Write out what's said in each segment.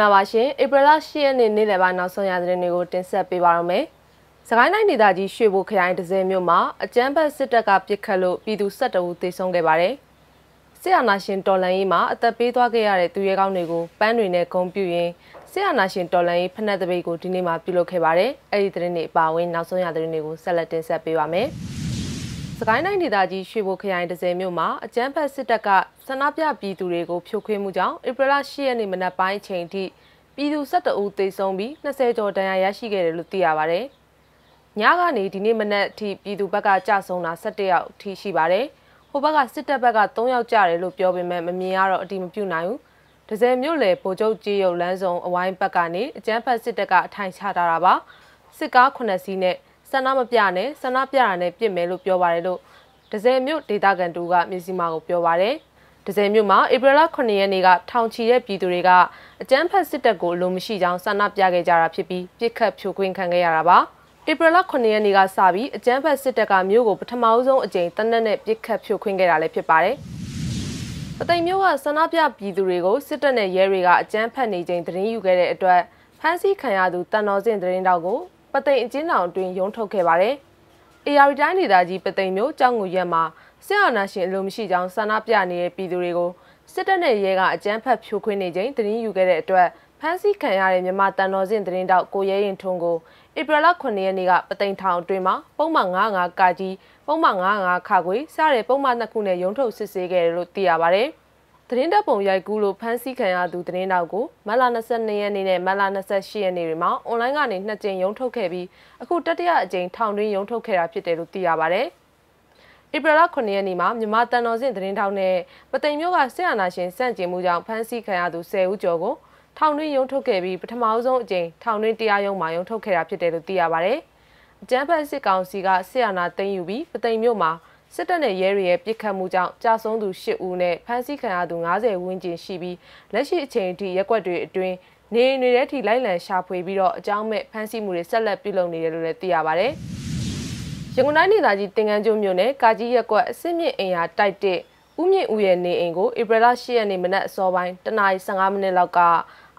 민가바신 에브라 시에는 네레바 나선 야드레니고 텐셋 빼바로메 사가이나이 니다지 쉐보 크라이 드제 묘마 아짬바 싯다가 빗캣로 피두 11 우 대송 개바레 세아나신 돌란이마 아따 빼ทွား 개야레 두예 가운이고 빤드리네 공퓨인 세아나신 돌란이 ཕနက် တပိတ်ကို 디네마 삐로 개바레 에이 드레니 바윈 나선 야드레니고 셀렛 텐셋 빼바메 사가이나이 니다지 쉐보 크라이 드제 묘마 아짬바 싯다가 사나뱌 비두레고 표쾌무장 에브라 시에니 만나 바이 체인티 피두 11 우 대송비 20조 단야 야시 개레로 띠야바레 야가니 디니 만나 티 비두 박가 짜송나 11여 티 시바레 호박가 싯다박가 3여 짜레로 뼈베면 매미야로 어디 못 뷰나요 대제 묘레 보조 지역 란송 어와인 박가니 아짬바 싯다가 타인 차다라바 싯가 9시네 사나마뱌네 사나뱌라네 삐메로 뼈바레로 대제 묘 데이터간두가 뮤지마고 뼈바레 대제 묘마 에브라 9년에가 탕치의 비두레가 아짬바 싯다고 로무시장 사나뱌게자라 피피 삐캣 표퀸칸게야라바 에브라 9년에가 사비 아짬바 싯다가 묘고 프타마우송 아제인 딴넷네 삐캣 표퀸게라 레 핏바레 어떤 묘가 사나뱌 비두레고 싯다네 예레가 아짬바 네제인 드린 유게레 앳 판시 칸야두 딴노진 드린다고 빠떼인 진나운 dwi 용톡게바레 AR 다니다지 빠떼인 묘 짱구 예마 세아나신 롬시장 사나뱌네의 비두레고 싯다네 예가 아짬바 표퀸네제인 드린 유게레 앳 판시 칸야레 묘마 딴노진 드린다 고예인 통고 에브라 9년에가 빠떼인 타운 dwi마 뽕마 55 까지 뽕마 55 카괴 사레 뽕마 2군에 용톡 싯세게로 띠야바레 드린다봉 야이구로 판시 칸야두 드린다고 말라 22년에 말라 27년에리마 온라인가니 2진 용톡게비 아쿠 따띠야 아진 타운 dwi 용톡게라 핏대로 띠야바레 에브라 9년에니마 묘마 딴노진 드린다운에 빠떼인 묘가 세아나신 산진무장 판시 칸야두 10 우조고 타운이 용토케비 프타마우송 아제인 타운이 띠아용마 용토케라 핏대로 띠야바레 아짬바 싯가운시가 세아나 땡유비 빠떼인 묘마 11네 예리의 삐캣무장 짜송두 8우네 판시 칸야두 50 원진 시비 렛시 아ချိန်ထိ ရက်ကွက်တွေ အတွင်း နေအိမ်တွေထဲထိ လိုက်လံ ရှာဖွေပြီးတော့ အကြောင်းမဲ့ ဖမ်းဆီးမှုတွေ ဆက်လက် ပြုလုပ်နေတယ်လို့ လည်း သိရပါတယ် ရန်ကုန်တိုင်းဒေသကြီး တင်ကန်းကျွန်းမြို့နယ် ကာကြီးရက်ကွက် အစစ်မြင့် အိမ်ယာ တိုက် 1 ဦးမြင့်ဦးရဲ့ နေအိမ်ကို ဧပြီလ 8 ရက်နေ့ မနက် အစောပိုင်း တနာရီ 15 မိနစ် လောက်က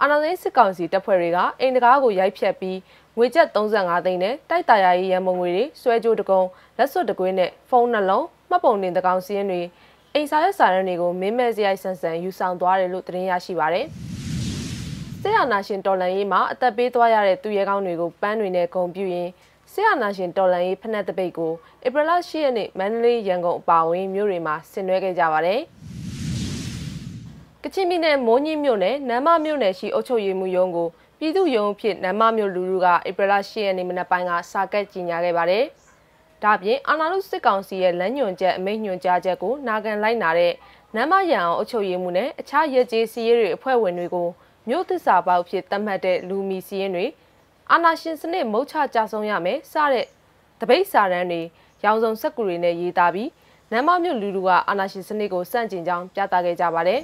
아나데이 스카운시 떼프레가 인다가고 야이푌비 뇌젯 35 땡네 따이따야의 연봉괴리 쇠조 드공 렛소 드괴네 폰 4롱 헵봉린 드강 시인이 인사의 사연တွေကို 민매지아이 산산 유상 သွားတယ်လို့ တင်ရရှိပါတယ် ဆေးရနာရှင် တော်လန်ရေးမှာ အသက် ပေးသွားရတဲ့ သူရဲကောင်းတွေကို ပန်းတွေနဲ့ ဂုဏ်ပြုရင် ဆေးရနာရှင် တော်လန်ရေး ဖနက် တပိတ်ကို ဧပြီလ 8 ရက်နေ့ မန္တလေး ရန်ကုန် အပါအဝင် မြို့တွေမှာ ဆင်နွှဲခဲ့ကြပါတယ် ကချင်ပြည်နယ် မိုးညှင်းမြို့နယ် နမ်းမမြို့နယ်ရှိ အုပ်ချုပ်ရေးမှူးရုံးကို ပြည်သူ့ရုံးအဖြစ် နမ်းမမြို့လူထုက ဧပြီလ 8 ရက်နေ့ မနက်ပိုင်းက စာကတ်ကြီးညာခဲ့ပါတယ် ဒါ့အပြင် အာဏာလုစစ်ကောင်စီရဲ့ လမ်းညွှန်ချက် အမိန့်ညွှန်ကြားချက်ကို နာခံလိုက်နာတဲ့ နမ်းမရန်အောင်အုပ်ချုပ်ရေးမှူးနဲ့ အခြားရဲကြီးစီးရဲတွေအဖွဲ့ဝင်တွေကို မြို့သစ္စာပေါက်အဖြစ် သတ်မှတ်တဲ့ လူမီစီးရဲတွေ အာဏာရှင်စနစ် မုတ်ချကြဆုံးရမယ် စတဲ့ တပိတ်စာတန်းတွေ ရောင်စုံစက္ကူတွေနဲ့ ရေးသားပြီး နမ်းမမြို့လူထုက အာဏာရှင်စနစ်ကို စန့်ကျင်ကြောင်း ပြသခဲ့ကြပါတယ်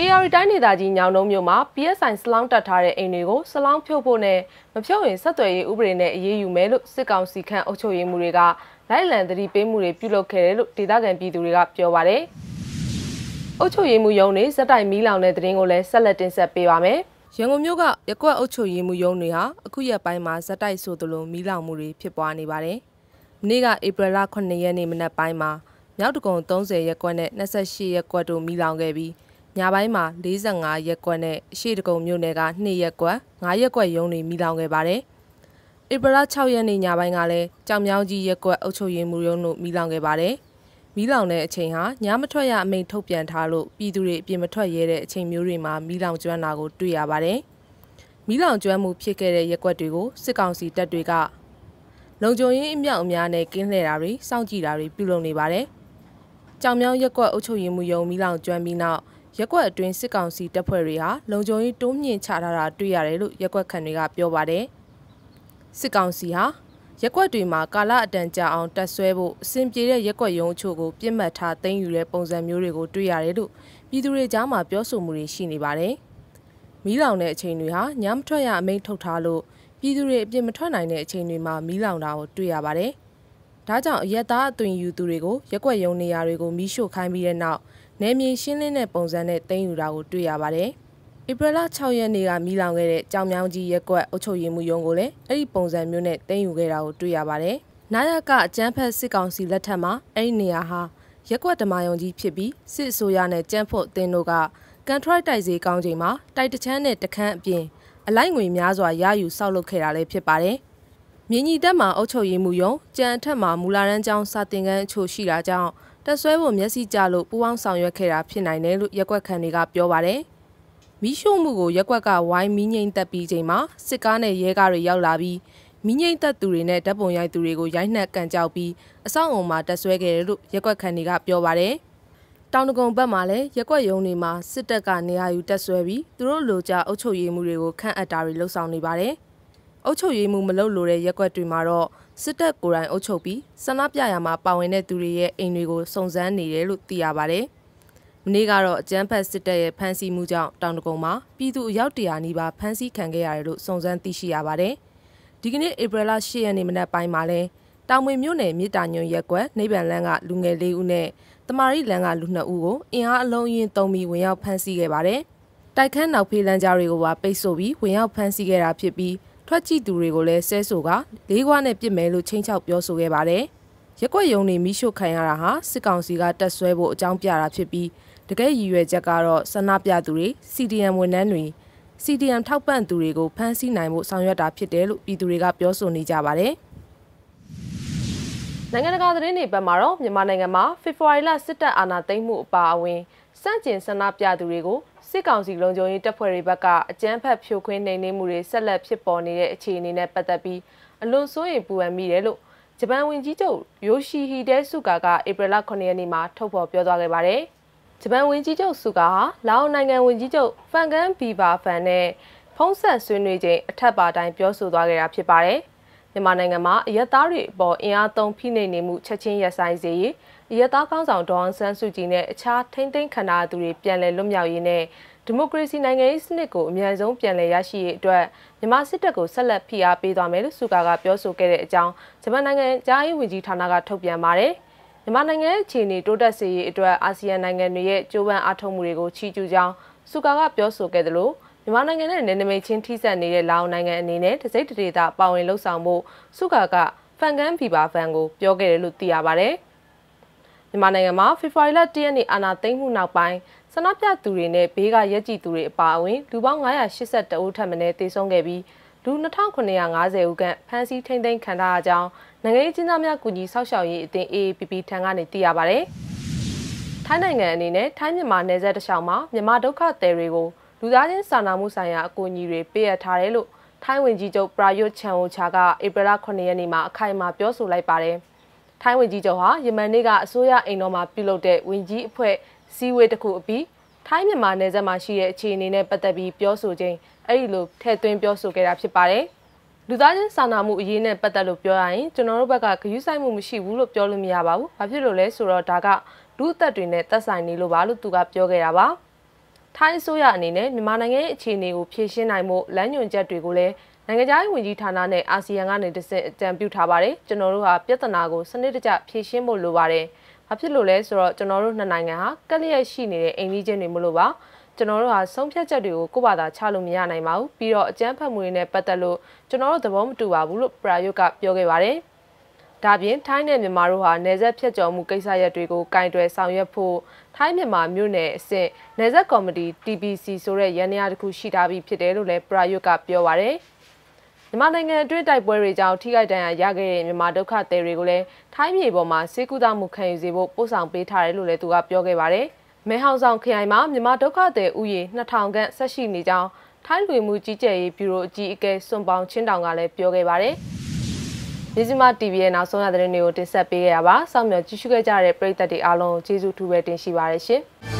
AR တိုင်းဒေသကြီး ညောင်နှုံမြို့မှာ PSI စလောင်းတက်ထားတဲ့ အိမ်တွေကို စလောင်းဖြုတ်ဖို့နဲ့ မဖြုတ်ရင် ဆက်သွယ်ရေး ဥပဒေနဲ့ အရေးယူမယ်လို့ စစ်ကောင်စီခန့် အုပ်ချုပ်ရေးမှူးတွေက လိုက်လံ သတိပေးမှုတွေ ပြုလုပ်ခဲ့တယ်လို့ ဒေသခံပြည်သူတွေက ပြောပါတယ် အုပ်ချုပ်ရေးမှူးရုံးတွေ ဇက်တိုက် မီးလောင်တဲ့ သတင်းကိုလည်း ဆက်လက် တင်ဆက်ပေးပါမယ် ရန်ကုန်မြို့က ရက်ကွက် အုပ်ချုပ်ရေးမှူးရုံးတွေဟာ အခုရက်ပိုင်းမှာ ဇက်တိုက် ဆိုသလို မီးလောင်မှုတွေ ဖြစ်ပွားနေပါတယ် မနေ့က ဧပြီလ 9 ရက်နေ့ မနက်ပိုင်းမှာ မြောက်ဒဂုံ 30 ရက်ကွက်နဲ့ 28 ရက်ကွက်တို့ မီးလောင်ခဲ့ပြီး 야바이마 45 ရက်ကွက်နဲ့ အရှိတကုံမြို့နယ်က 2 ရက်ကွက် 5 ရက်ကွက်ရုံးတွေ မီးလောင်ခဲ့ပါတယ် ဧပြီလ 6 ရက်နေ့ ညပိုင်းကလည်း ကြောင်မြောင်းကြီး ရက်ကွက် အုပ်ချုပ်ရေးမှူးရုံးတို့ မီးလောင်ခဲ့ပါတယ် မီးလောင်တဲ့အချိန်ဟာ ညမထွက်ရအမိန့်ထုတ်ပြန်ထားလို့ ပြည်သူတွေအပြင်မထွက်ရဲတဲ့အချိန်မျိုးတွေမှာ မီးလောင်ကျွမ်းတာကို တွေ့ရပါတယ် မီးလောင်ကျွမ်းမှုဖြစ်ခဲ့တဲ့ ရက်ကွက်တွေကို စစ်ကောင်စီတပ်တွေက လုံခြုံရေးအမြောက်အများနဲ့ ကင်းလှည့်တာတွေ စောင့်ကြည့်တာတွေ ပြုလုပ်နေပါတယ် ကြောင်မြောင်းရက်ကွက် အုပ်ချုပ်ရေးမှူးရုံး မီးလောင်ကျွမ်းပြီးနောက် ရက်ကွက်အတွင်း စစ်ကောင်စီ တပ်ဖွဲ့တွေဟာ လုံခြုံရေး တိုးမြင့်ချထားတာ တွေ့ရတယ်လို့ ရက်ကွက်ခန့်တွေက ပြောပါတယ် စစ်ကောင်စီဟာ ရက်ကွက်တွေမှာ ကာလအတန်ကြာအောင် တပ်ဆွဲဖို့ အစဉ်ပြေတဲ့ ရက်ကွက်ရုံးအချို့ကို ပြစ်မှတ်ထား သိမ်းယူတဲ့ ပုံစံမျိုးတွေကို တွေ့ရတယ်လို့ ပြည်သူတွေကြားမှာ ပြောဆိုမှုတွေ ရှိနေပါတယ် မီးလောင်တဲ့အချိန်တွေဟာ ညမထွက်ရအမိန့်ထုတ်ထားလို့ ပြည်သူတွေအပြင်မထွက်နိုင်တဲ့အချိန်တွေမှာ မီးလောင်တာကို တွေ့ရပါတယ် ဒါကြောင့် အရက်သားအသွင်ယူသူတွေကို ရက်ကွက်ရုံးနေရာတွေကို မီးရှို့ခိုင်းပြီးတဲ့နောက် နယ်မြေရှင်းလင်းတဲ့ ပုံစံနဲ့ သိမ်းယူတာကို တွေ့ရပါတယ် April 6 ရက်နေ့ကမိလောင်ခဲ့တဲ့ကြောင်မြောင်းကြီးရက်ကွက်အုပ်ချုပ်ရေးမှုရုံးကိုလည်းအဲ့ဒီပုံစံမျိုးနဲ့တင်ယူခဲ့တာကိုတွေ့ရပါတယ်။နာယကအကြမ်းဖက်စစ်ကောင်စီလက်ထက်မှာအဲ့ဒီနေရာဟာရက်ကွက်ဓမာယုံကြီးဖြစ်ပြီးစစ်အစိုးရနဲ့ကြမ်းဖို့အသင်းတို့ကကန်ထရိုက်တိုက်စေကောင်းချိန်မှာတိုက်တချမ်းနဲ့တခန်းအပြင်အလိုက်ငွေများစွာရယူဆောက်လုပ်ခဲ့တာလည်းဖြစ်ပါတယ်။မြင်းကြီးတက်မှာအုပ်ချုပ်ရေးမှုရုံးကြံအထက်မှာမူလာရန်ကျောင်းစာသင်ခန်းအချို့ရှိတာကြောင့်တက်ဆွဲဖို့မျက်စိကျလို့ပူပေါင်းဆောင်ရွက်ခဲ့တာဖြစ်နိုင်တယ်လို့ရက်ကွက်ခံတွေကပြောပါတယ်။မိရှို့မှုကိုရက်ကွက်ကဝိုင်းမိငိမ့်တက်ပြီးချိန်မှာစစ်ကားနဲ့ရဲကားတွေရောက်လာပြီးမိငိမ့်တက်သူတွေနဲ့ဓာတ်ပုံရိုက်သူတွေကိုရိုက်နှက်ကန်ကြောက်ပြီးအဆောက်အုံမှာတက်ဆွဲခဲ့တယ်လို့ရက်ကွက်ခံတွေကပြောပါတယ်။တောင်တကုံဘက်မှာလည်းရက်ကွက်ရုံတွေမှာစစ်တပ်ကနေရာယူတက်ဆွဲပြီးသူတို့လိုချအုပ်ချုပ်ရေးမှုတွေကိုခန့်အပ်တာတွေလှုပ်ဆောင်နေပါတယ်။အုပ်ချုပ်ရေးမှုမလုပ်လို့တဲ့ရက်ကွက်တွေမှာတော့စစ်တပ်ကိုယ်တိုင်အုပ်ချုပ်ပြီးဆန္ဒပြရာမှာပါဝင်တဲ့သူတွေရဲ့အိမ်တွေကိုစုံစမ်းနေတယ်လို့သိရပါတယ်။မနေ့ကတော့အကြမ်းဖက်စစ်တပ်ရဲ့ဖမ်းဆီးမှုကြောင့်တောင်တကုံမှာပြည်သူအယောက်100နီးပါးဖမ်းဆီးခံခဲ့ရတယ်လို့စုံစမ်းသိရှိရပါတယ်။ဒီကနေ့ April 8 ရက်နေ့မနက်ပိုင်းမှာလဲတောင်ဝင်မြို့နယ်မြစ်တာညွန့်ရက်ကွက်နိဗ္ဗာန်လမ်းကလူငယ်4ဦးနဲ့တမာရီလမ်းကလူ2ဦးကိုအင်အားအလုံးအင်းသုံးပြီးဝင်ရောက်ဖမ်းဆီးခဲ့ပါတယ်။တိုက်ခန်းနောက်ဖေးလမ်းကြားတွေကိုပါပိတ်ဆို့ပြီးဝင်ရောက်ဖမ်းဆီးခဲ့တာဖြစ်ပြီးထွက်ကြည့်သူတွေကိုလည်းဆဲဆိုကလေးခွားနဲ့ပစ်မယ်လို့ချိန်ချောက်ပြောဆိုခဲ့ပါတယ်။ရက်ကွက်ရုံတွေမိရှို့ခံရတာဟာစစ်ကောင်စီကတက်ဆွဲဖို့အကြောင်းပြတာဖြစ်ပြီးတကယ်ရည်ရွယ်ချက်ကတော့ဆန္ဒပြသူတွေ CDM ဝန်ထမ်းတွေ CDM ထောက်ပံ့သူတွေကိုဖမ်းဆီးနိုင်ဖို့ဆောင်ရွက်တာဖြစ်တယ်လို့ပြည်သူတွေကပြောဆိုနေကြပါတယ်။နိုင်ငံတကာသတင်းတွေဘက်မှာတော့မြန်မာနိုင်ငံမှာဖေဖော်ဝါရီလစစ်တပ်အာဏာသိမ်းမှုအပါအဝင်စန့်ကျင်ဆန္ဒပြသူတွေကိုစစ်ကောင်စီလုံခြုံရေးတပ်ဖွဲ့တွေဘက်ကအကြမ်းဖက်ဖြိုခွင်းနှိမ်နင်းမှုတွေဆက်လက်ဖြစ်ပေါ်နေတဲ့အခြေအနေနဲ့ပတ်သက်ပြီးအလွန်စိုးရိမ်ပူပန်မိတယ်လို့ဂျပန်ဝန်ကြီးချုပ်ယိုရှီဟီဒဲဆုဂါကဧပြီလ9ရက်နေ့မှာထုတ်ဖော်ပြောသွားခဲ့ပါတယ်။ဂျပန်ဝန်ကြီးချုပ်ဆူကာဟာလာအိုနိုင်ငံဝန်ကြီးချုပ်ဖန်ကန်ဘီဘာဖန်နဲ့ဖုံးဆက်ဆွေးနွေးချိန်အထက်ပါတိုင်းပြောဆိုသွားခဲ့တာဖြစ်ပါတယ်။မြန်မာနိုင်ငံမှာအရက်သားတွေအပေါ်အင်အားသုံးဖိနှိပ်နေမှုချက်ချင်းရပ်ဆိုင်စေရေးအရက်သားကောင်းဆောင်ဒေါ်အောင်ဆန်းစုကြည်နဲ့အခြားထိမ့်သိမ်းခံရသူတွေပြန်လည်လွတ်မြောက်ရေးနဲ့ဒီမိုကရေစီနိုင်ငံရေးစနစ်ကိုအမြန်ဆုံးပြန်လည်ရရှိရေးအတွက်မြန်မာစစ်တပ်ကိုဆက်လက်ဖိအားပေးသွားမယ်လို့ဆူကာကပြောဆိုခဲ့တဲ့အကြောင်းဂျပန်နိုင်ငံကြားရေးဝန်ကြီးဌာနကထုတ်ပြန်ပါတယ်။မြန်မာနိုင်ငံအခြေအနေတိုးတက်စေရေးအတွက်အာဆီယံနိုင်ငံတွေရဲ့ကြိုးပမ်းအားထုတ်မှုတွေကိုချီးကျူးကြောင်းဆူကာကပြောဆိုခဲ့သလိုမြန်မာနိုင်ငံနဲ့နယ်နိမိတ်ချင်းထိစပ်နေတဲ့လာအိုနိုင်ငံအနေနဲ့တစိမ့်တဒေသပါဝင်လှုပ်ဆောင်မှုဆူကာကဖန်ကန်ဘီဘာဖန်ကိုပြောခဲ့တယ်လို့သိရပါတယ်။မြန်မာနိုင်ငံမှာဖေဖော်ဝါရီလ10ရက်နေ့အာဏာသိမ်းမှုနောက်ပိုင်းဆန္ဒပြသူတွေနဲ့ဘေးကရက်ကြည့်သူတွေအပါအဝင်လူပေါင်း982ဦးထပ်မံတေဆုံးခဲ့ပြီးလူ2950ဦးကဖမ်းဆီးထိန်းသိမ်းခံထားရကြောင်းနိုင်ငံရေးကျင်းသားများကူညီဆောက်ရှောက်ရေးအသင်း AAPP ထံကနေသိရပါတယ်။ထိုင်းနိုင်ငံအနေနဲ့ထိုင်းမြန်မာနယ်စပ်တခြားမှာမြန်မာဒုက္ခသည်တွေကိုလူသားချင်းစာနာမှုဆိုင်ရာအကူအညီတွေပေးအပ်ထားတယ်လို့ထိုင်းဝန်ကြီးချုပ်ပရာယွတ်ချန်အိုချာကဧပြီလ9ရက်နေ့မှာအခိုင်အမာပြောဆိုလိုက်ပါတယ်။ထိုင်းဝန်ကြီးချုပ်ဟာယမန်နေ့ကအစိုးရအိမ်တော်မှာပြုလုပ်တဲ့ဝန်ကြီးအဖွဲ့စည်းဝေးတစ်ခုအပြီးထိုင်းမြန်မာနယ်စပ်မှာရှိတဲ့အခြေအနေနဲ့ပတ်သက်ပြီးပြောဆိုခြင်းအဲ့ဒီလိုထည့်သွင်းပြောဆိုခဲ့တာဖြစ်ပါတယ်။လူသားချင်းစာနာမှုအရေးနဲ့ပတ်သက်လို့ပြောရရင်ကျွန်တော်တို့ဘက်ကဂရုစိုက်မှုမရှိဘူးလို့ပြောလို့မရပါဘူး။ဘာဖြစ်လို့လဲဆိုတော့ဒါကလူအသက်တွေနဲ့သက်ဆိုင်နေလို့ပါလို့သူကပြောခဲ့တာပါ။ထိုင်းအစိုးရအနေနဲ့မြန်မာနိုင်ငံရဲ့အခြေအနေကိုဖြေရှင်းနိုင်ဖို့လမ်းညွှန်ချက်တွေကိုလည်းနိုင်ငံခြားရေးဝန်ကြီးဌာနနဲ့အာဆီယံကနေတစ်ဆင့်အကြံပြုထားပါတယ်။ကျွန်တော်တို့ဟာပြဿနာကိုစနစ်တကျဖြေရှင်းဖို့လိုပါတယ်။ဘာဖြစ်လို့လဲဆိုတော့ကျွန်တော်တို့နှစ်နိုင်ငံဟာကက်လျက်ရှိနေတဲ့အိမ်ကြီးချင်းတွေမလို့ပါကျွန်တော်တို့ဟာဆုံးဖြတ်ချက်တွေကိုကိုယ့်ဘာသာချလို့မရနိုင်ပါဘူးပြီးတော့အကြမ်းဖက်မှုတွေနဲ့ပတ်သက်လို့ကျွန်တော်တို့သဘောမတူပါဘူးလို့ပရာယုတ်ကပြောခဲ့ပါတယ်ဒါပြင်ထိုင်းနဲ့မြန်မာတို့ဟာနယ်စပ်ဖြတ်ကျော်မှုကိစ္စရပ်တွေကိုကင်တွယ်ဆောင်ရွက်ဖို့ထိုင်းမြန်မာမြို့နယ်အဆင့်နယ်စပ်ကော်မတီ TBC ဆိုတဲ့ရန်ရာတစ်ခုရှိထားပြီးဖြစ်တယ်လို့လည်းပရာယုတ်ကပြောပါတယ်မြန်မာနိုင်ငံအတွင်းတိုက်ပွဲတွေကြောင့်ထိခိုက်ဒဏ်ရာရခဲ့တဲ့မြန်မာဒုက္ခသည်တွေကိုလည်းထိုင်းပြည်ပေါ်မှာစေကူတာမှုခံယူစေဖို့ပို့ဆောင်ပေးထားတယ်လို့လည်းသူကပြောခဲ့ပါတယ်။မဲဟောင်ဆောင်ခရိုင်မှာမြန်မာဒုက္ခသည်ဥယျာဉ်2000ခန့်ဆက်ရှိနေကြောင်းထိုင်းလူမှုကြီးကြပ်ရေးဗျူရိုအကြီးအကဲစွန်ပေါင်ချင်းတောင်ကလည်းပြောခဲ့ပါတယ်။မြစ်မ TV ရဲ့နောက်ဆုံးရသတင်းတွေကိုတင်ဆက်ပေးခဲ့တာပါ။စောင့်မျှော်ကြည့်ရှုခဲ့ကြတဲ့ပရိသတ်တွေအားလုံးကျေးဇူးထူးပဲတင်ရှိပါတယ်ရှင်။